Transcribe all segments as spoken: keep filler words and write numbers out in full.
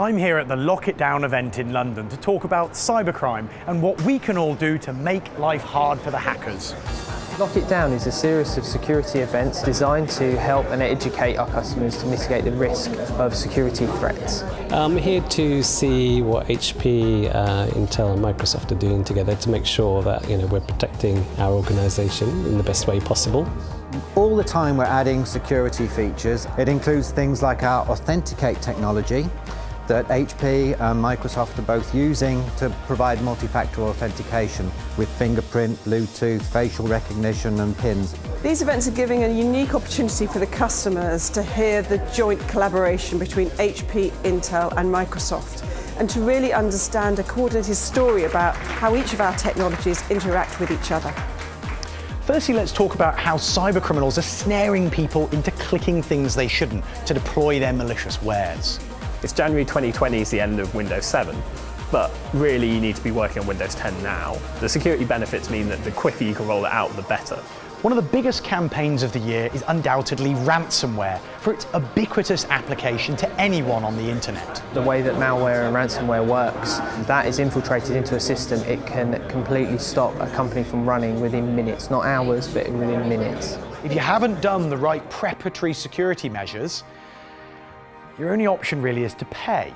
I'm here at the Lock It Down event in London to talk about cybercrime and what we can all do to make life hard for the hackers. Lock It Down is a series of security events designed to help and educate our customers to mitigate the risk of security threats. I'm here to see what H P, uh, Intel and Microsoft are doing together to make sure that, you know, we're protecting our organisation in the best way possible. All the time we're adding security features. It includes things like our Authenticate technology, that H P and Microsoft are both using to provide multi-factor authentication with fingerprint, Bluetooth, facial recognition and pins. These events are giving a unique opportunity for the customers to hear the joint collaboration between H P, Intel and Microsoft, and to really understand a coordinated story about how each of our technologies interact with each other. Firstly, let's talk about how cyber criminals are snaring people into clicking things they shouldn't to deploy their malicious wares. It's January twenty twenty is the end of Windows seven, but really you need to be working on Windows ten now. The security benefits mean that the quicker you can roll it out, the better. One of the biggest campaigns of the year is undoubtedly ransomware, for its ubiquitous application to anyone on the internet. The way that malware and ransomware works, that is infiltrated into a system, it can completely stop a company from running within minutes, not hours, but within minutes. If you haven't done the right preparatory security measures, your only option really is to pay.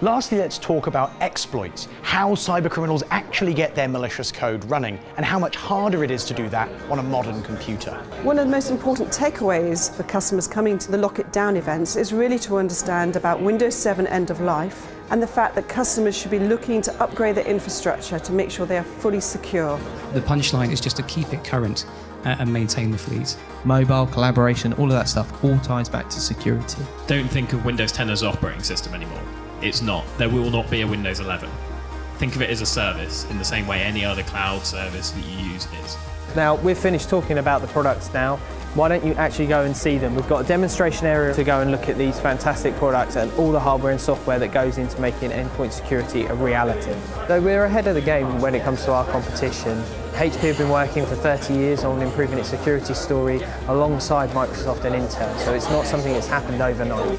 Lastly, let's talk about exploits, how cybercriminals actually get their malicious code running and how much harder it is to do that on a modern computer. One of the most important takeaways for customers coming to the Lock It Down events is really to understand about Windows seven end of life and the fact that customers should be looking to upgrade their infrastructure to make sure they are fully secure. The punchline is just to keep it current and maintain the fleet. Mobile, collaboration, all of that stuff all ties back to security. Don't think of Windows ten as an operating system anymore. It's not. There will not be a Windows eleven. Think of it as a service in the same way any other cloud service that you use is. Now, we've finished talking about the products now. Why don't you actually go and see them? We've got a demonstration area to go and look at these fantastic products and all the hardware and software that goes into making End Point Security a reality. So we're ahead of the game when it comes to our competition. H P have been working for thirty years on improving its security story alongside Microsoft and Intel, so it's not something that's happened overnight.